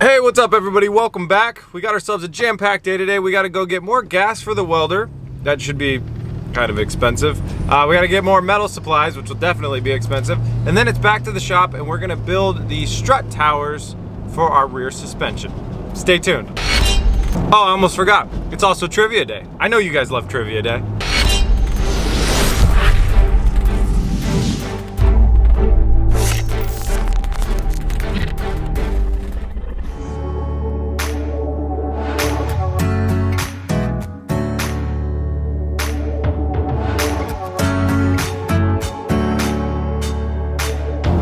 Hey, what's up everybody? Welcome back. We got ourselves a jam-packed day today. We got to go get more gas for the welder. That should be kind of expensive. We got to get more metal supplies, which will definitely be expensive. And then it's back to the shop and we're going to build the strut towers for our rear suspension. Stay tuned. Oh, I almost forgot. It's also trivia day. I know you guys love trivia day. .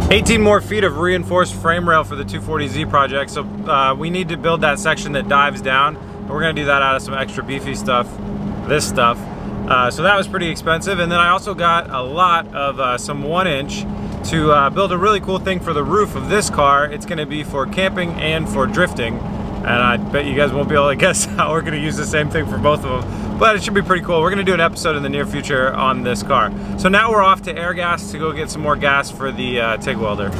18 more feet of reinforced frame rail for the 240Z project, so we need to build that section that dives down, and we're gonna do that out of some extra beefy stuff, this stuff. So that was pretty expensive, and then I also got a lot of some 1-inch to build a really cool thing for the roof of this car. It's gonna be for camping and for drifting, and I bet you guys won't be able to guess how we're gonna use the same thing for both of them, but it should be pretty cool. We're gonna do an episode in the near future on this car. So now we're off to Airgas to go get some more gas for the TIG welder.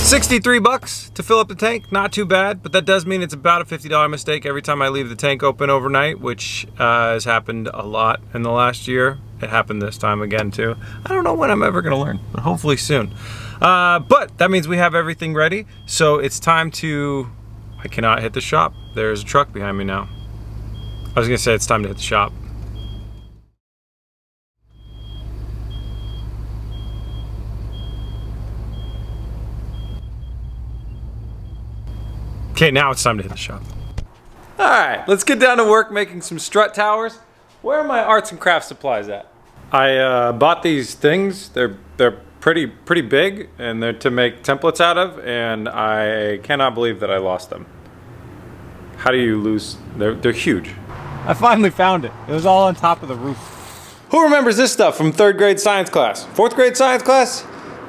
$63 to fill up the tank, not too bad, but that does mean it's about a $50 mistake every time I leave the tank open overnight, which has happened a lot in the last year. It happened this time again too. I don't know when I'm ever gonna learn, but hopefully soon. But that means we have everything ready, so it's time to... I cannot hit the shop. There's a truck behind me now. I was gonna say it's time to hit the shop. Okay, now it's time to hit the shop. All right, let's get down to work making some strut towers. Where are my arts and crafts supplies at? I bought these things. They're pretty big, and they're to make templates out of, and I cannot believe that I lost them. How do you lose? They're huge. I finally found it. It was all on top of the roof. Who remembers this stuff from 3rd grade science class? 4th grade science class?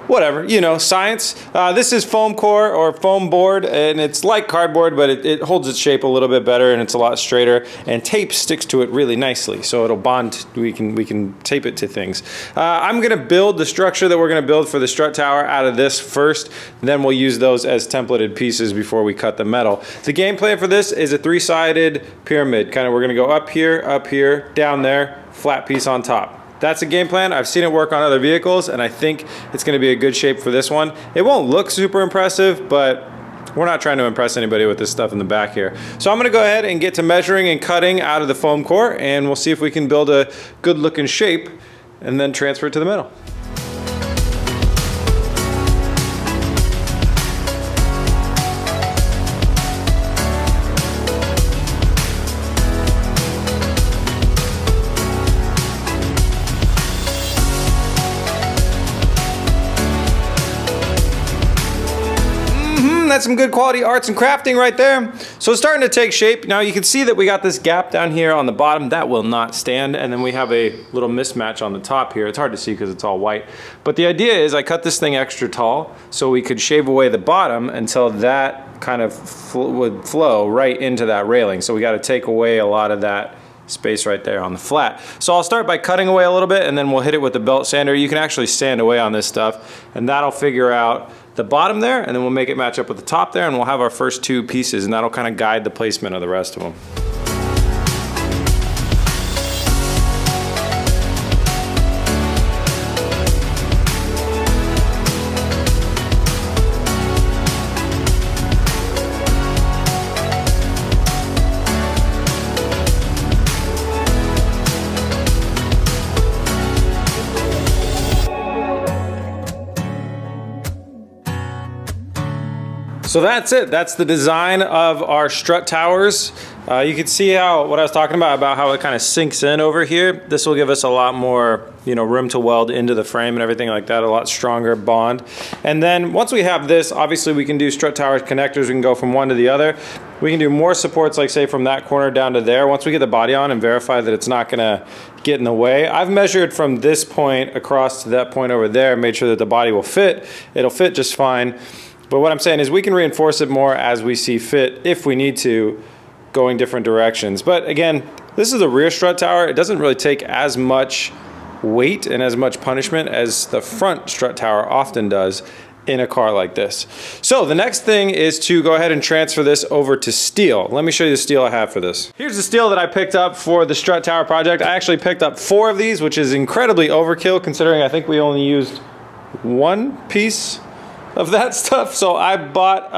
Whatever, you know, science. This is foam core or foam board, and it's like cardboard, but it holds its shape a little bit better, and it's a lot straighter, and tape sticks to it really nicely, so it'll bond. We can tape it to things. I'm gonna build the structure that we're gonna build for the strut tower out of this first, then we'll use those as templated pieces before we cut the metal. The game plan for this is a 3-sided pyramid. Kind of, we're gonna go up here, down there, flat piece on top. That's a game plan. I've seen it work on other vehicles, and I think it's going to be a good shape for this one. It won't look super impressive, but we're not trying to impress anybody with this stuff in the back here. So I'm going to go ahead and get to measuring and cutting out of the foam core, and we'll see if we can build a good looking shape and then transfer it to the metal. That's some good quality arts and crafting right there. So it's starting to take shape. Now you can see that we got this gap down here on the bottom. That will not stand. And then we have a little mismatch on the top here. It's hard to see because it's all white. But the idea is I cut this thing extra tall so we could shave away the bottom until that kind of would flow right into that railing. So we got to take away a lot of that space right there on the flat. So I'll start by cutting away a little bit, and then we'll hit it with the belt sander. You can actually sand away on this stuff, and that'll figure out the bottom there, and then we'll make it match up with the top there, and we'll have our first two pieces, and that'll kind of guide the placement of the rest of them. So that's it. That's the design of our strut towers. You can see how what I was talking about how it kind of sinks in over here. This will give us a lot more, you know, room to weld into the frame and everything like that, a lot stronger bond. And then once we have this, obviously we can do strut towers connectors. We can go from one to the other. We can do more supports, like say from that corner down to there. Once we get the body on and verify that it's not gonna get in the way. I've measured from this point across to that point over there, made sure that the body will fit. It'll fit just fine. But what I'm saying is we can reinforce it more as we see fit if we need to, going different directions. But again, This is a rear strut tower. It doesn't really take as much weight and as much punishment as the front strut tower often does in a car like this. So the next thing is to go ahead and transfer this over to steel. Let me show you the steel I have for this. Here's the steel that I picked up for the strut tower project. I actually picked up 4 of these, which is incredibly overkill considering I think we only used 1 piece of that stuff. So I bought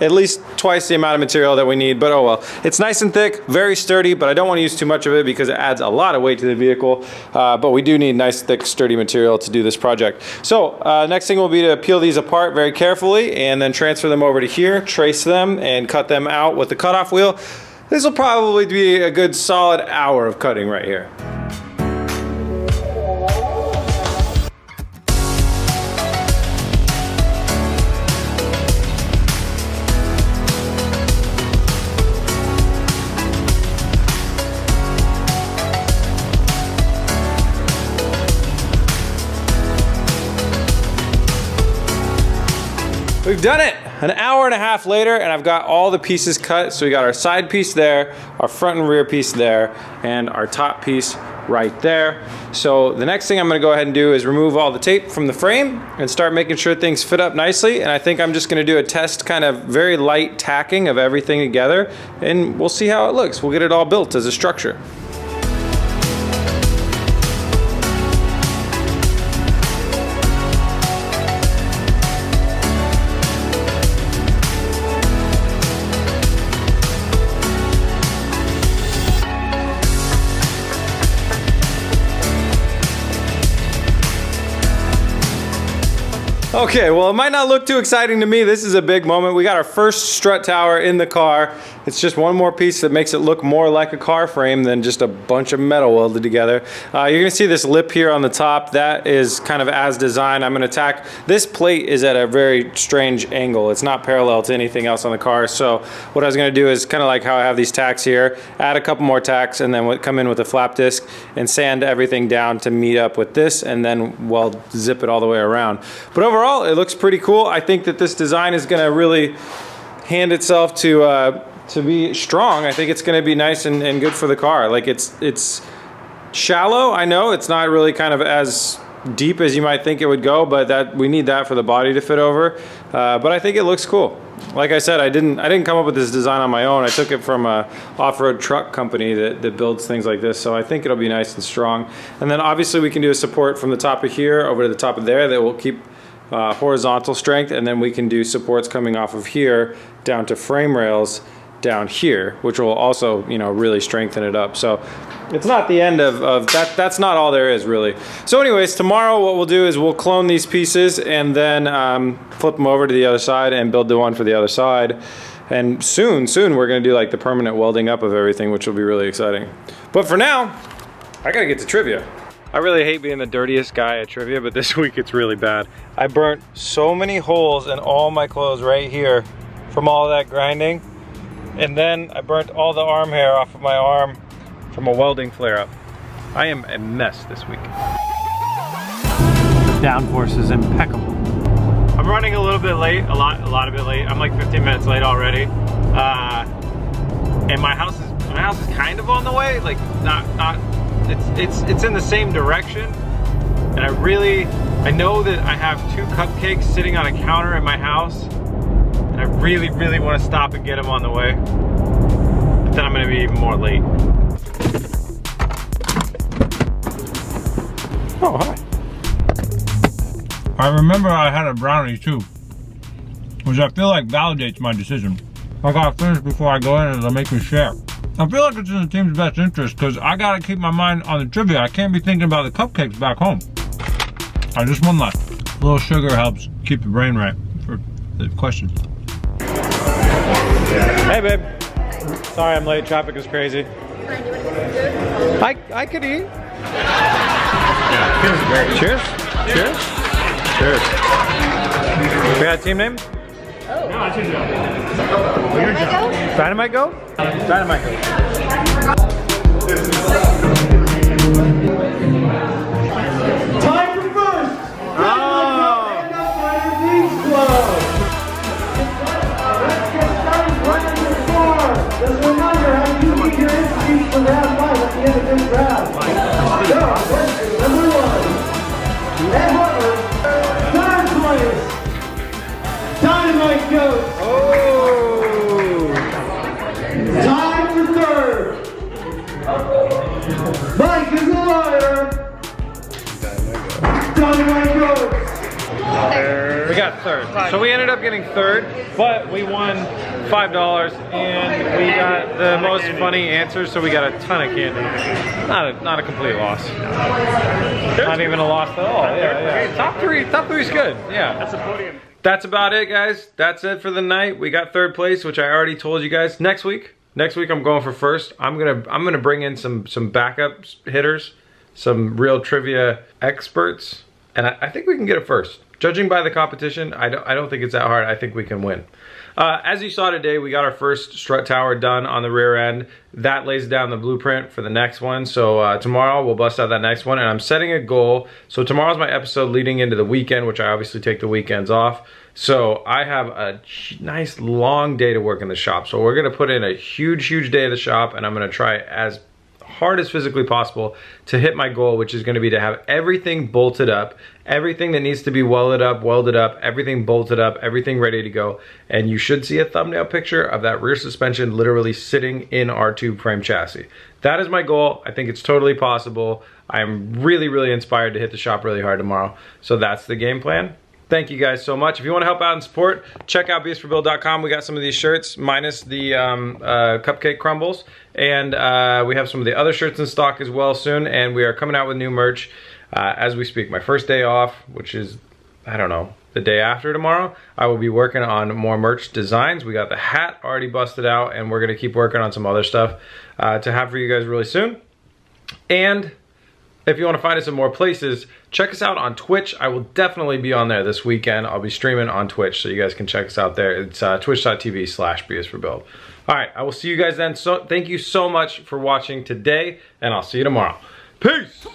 at least twice the amount of material that we need, but oh well. It's nice and thick, very sturdy, but I don't want to use too much of it because it adds a lot of weight to the vehicle, but we do need nice, thick, sturdy material to do this project. So next thing will be to peel these apart very carefully and then transfer them over to here, trace them, and cut them out with the cutoff wheel. This will probably be a good solid hour of cutting right here. We've done it! An hour and a half later and I've got all the pieces cut. So we got our side piece there, our front and rear piece there, and our top piece right there. So the next thing I'm gonna go ahead and do is remove all the tape from the frame and start making sure things fit up nicely. And I think I'm just gonna do a test, kind of very light tacking of everything together, and we'll see how it looks. We'll get it all built as a structure. Okay, well it might not look too exciting to me. This is a big moment. We got our first strut tower in the car. It's just one more piece that makes it look more like a car frame than just a bunch of metal welded together. You're gonna see this lip here on the top. That is kind of as designed. I'm gonna tack. This plate is at a very strange angle. It's not parallel to anything else on the car. So what I was gonna do is kind of like how I have these tacks here, add a couple more tacks and then come in with a flap disc and sand everything down to meet up with this and then we'll zip it all the way around. But overall, it looks pretty cool. I think that this design is gonna really hand itself to be strong. I think it's gonna be nice and good for the car. Like it's shallow, I know. It's not really kind of as deep as you might think it would go, but that we need that for the body to fit over. But I think it looks cool. Like I said, I didn't come up with this design on my own. I took it from a off-road truck company that builds things like this. So I think it'll be nice and strong. And then obviously we can do a support from the top of here over to the top of there that will keep horizontal strength, and then we can do supports coming off of here down to frame rails down here, which will also, you know, really strengthen it up. So it's not the end of that. That's not all there is really. So anyways, tomorrow what we'll do is we'll clone these pieces and then flip them over to the other side and build the one for the other side. And soon we're going to do like the permanent welding up of everything, which will be really exciting. But for now, I got to get to trivia. I really hate being the dirtiest guy at trivia, but this week it's really bad. I burnt so many holes in all my clothes right here from all that grinding. And then I burnt all the arm hair off of my arm from a welding flare-up. I am a mess this week. Downforce is impeccable. I'm running a little bit late, a lot of it late. I'm like 15 minutes late already. And my house is kind of on the way, like not It's in the same direction, and I know that I have 2 cupcakes sitting on a counter in my house, and I really want to stop and get them on the way, but then I'm going to be even more late. Oh, hi. I remember I had a brownie too, which I feel like validates my decision. I gotta finish before I go in and it'll make me share. I feel like it's in the team's best interest because I gotta keep my mind on the trivia. I can't be thinking about the cupcakes back home. I just one left. A little sugar helps keep the brain right for the questions. Hey babe. Sorry I'm late, traffic is crazy. I could eat. Cheers. Cheers. Cheers. We got a team name? Oh. No, it's your job. Your job. Dynamite go? Dynamite go. Time for first! Oh! Let's get started running the floor. Just remember how you keep your Dynamite goes. Oh! Time for third. Mike is a liar. Dynamite goes. We got third. So we ended up getting third, but we won $5 and we got the most funny answers, so we got a ton of candy. Not a complete loss. Not even a loss at all. Yeah, yeah. Top three's good. Yeah. That's a podium. That's about it, guys. That's it for the night. We got third place, which I already told you guys. Next week I'm going for first. I'm gonna bring in some backup hitters, some real trivia experts, and I think we can get a first. Judging by the competition, I don't think it's that hard. I think we can win. As you saw today, we got our first strut tower done on the rear end. That lays down the blueprint for the next one. So tomorrow we'll bust out that next one, and I'm setting a goal. So tomorrow's my episode leading into the weekend, which I obviously take the weekends off. So I have a nice long day to work in the shop. So we're gonna put in a huge day at the shop, and I'm gonna try as hard as physically possible to hit my goal, which is going to be to have everything bolted up, everything that needs to be welded up, everything bolted up, everything ready to go. And you should see a thumbnail picture of that rear suspension literally sitting in our tube frame chassis. That is my goal. I think it's totally possible. I'm really inspired to hit the shop really hard tomorrow. So that's the game plan. Thank you guys so much. If you want to help out and support, check out bisforbuild.com. We got some of these shirts minus the cupcake crumbles. And we have some of the other shirts in stock as well soon. And we are coming out with new merch as we speak. My first day off, which is, I don't know, the day after tomorrow, I will be working on more merch designs. We got the hat already busted out, and we're going to keep working on some other stuff to have for you guys really soon. And if you want to find us in more places, check us out on Twitch. I will definitely be on there this weekend. I'll be streaming on Twitch, so you guys can check us out there. It's twitch.tv/B is for Build. All right, I will see you guys then. So thank you so much for watching today, and I'll see you tomorrow. Peace!